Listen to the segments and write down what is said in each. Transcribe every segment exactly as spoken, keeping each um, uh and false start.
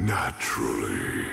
Naturally.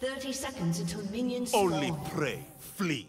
Thirty seconds until minions spawn. Only pray, flee.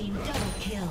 Double kill.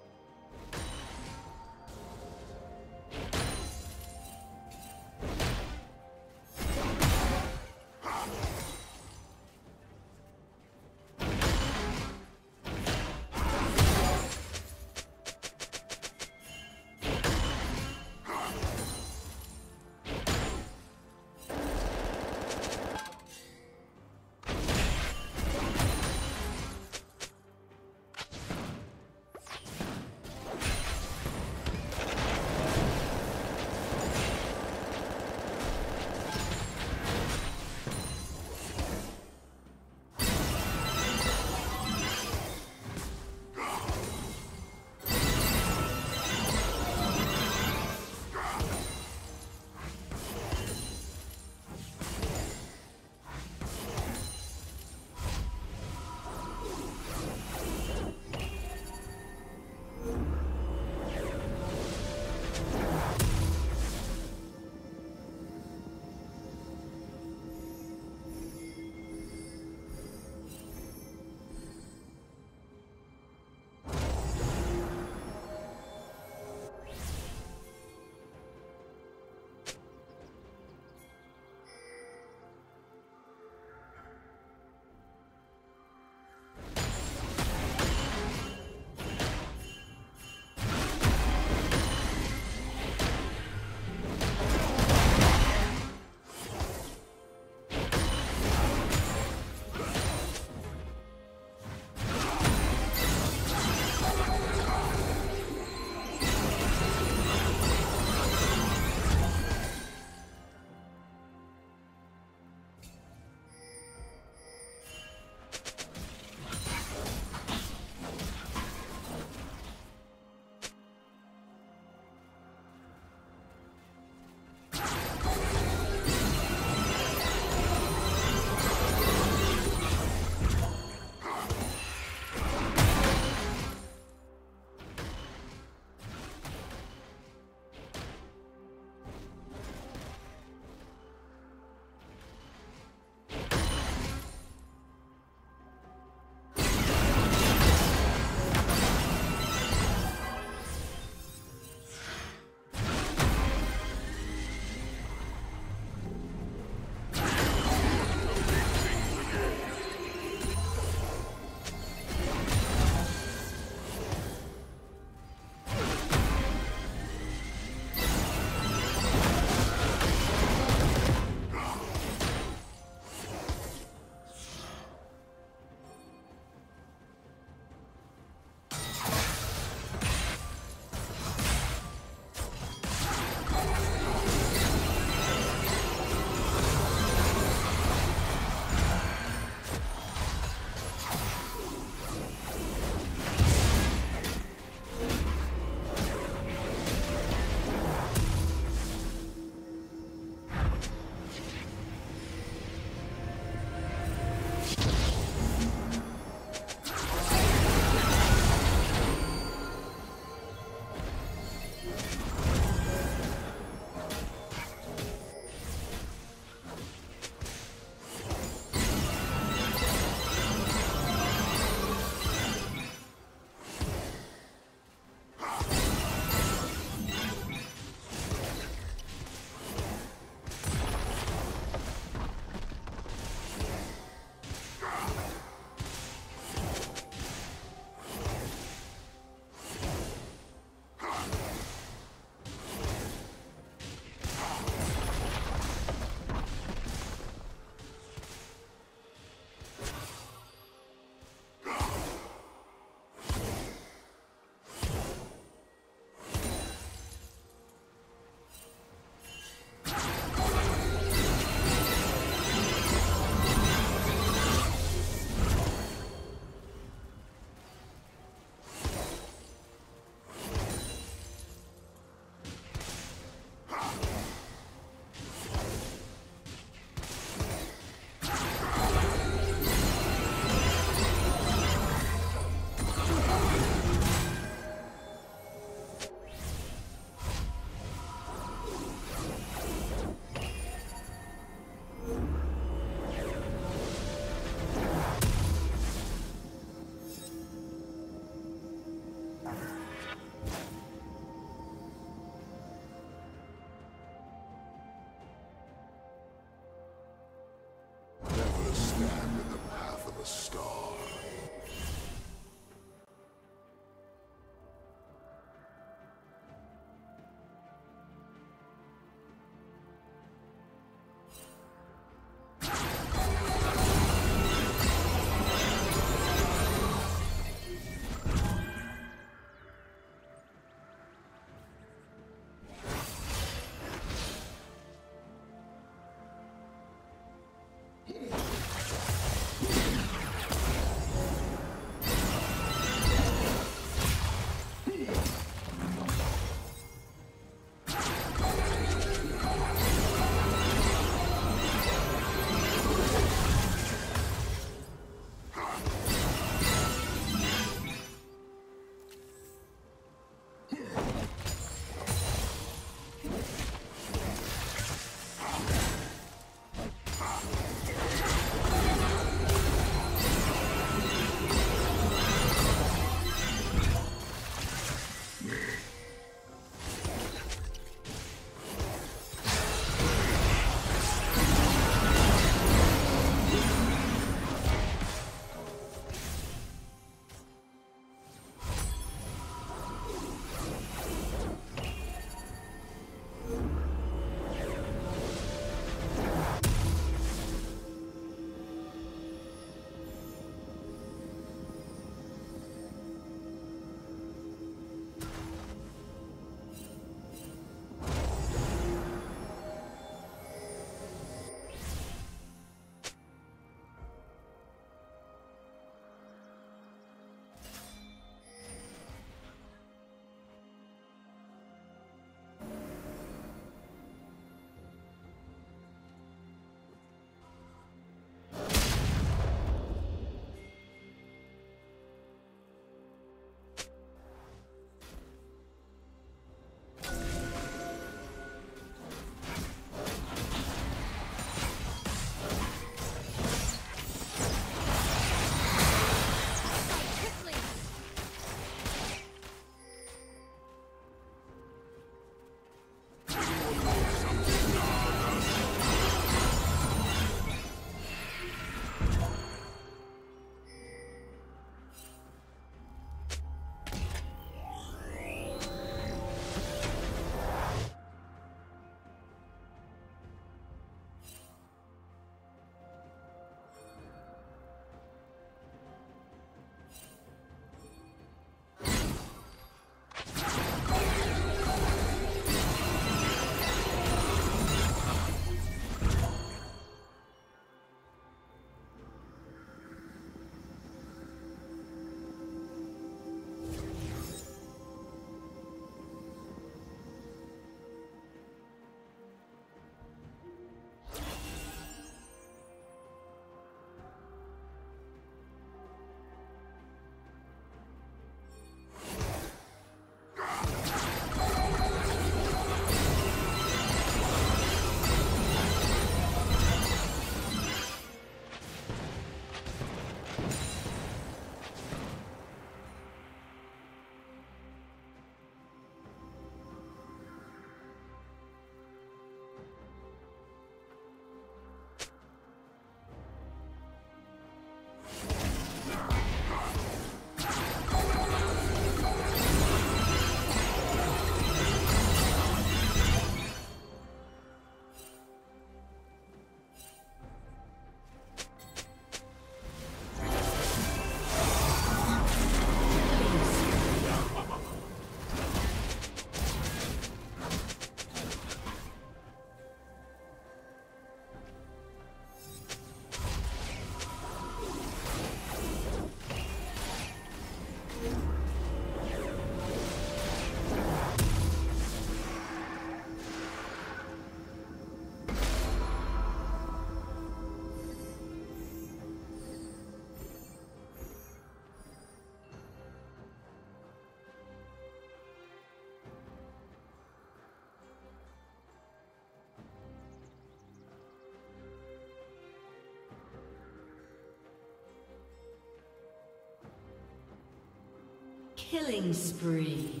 Killing spree.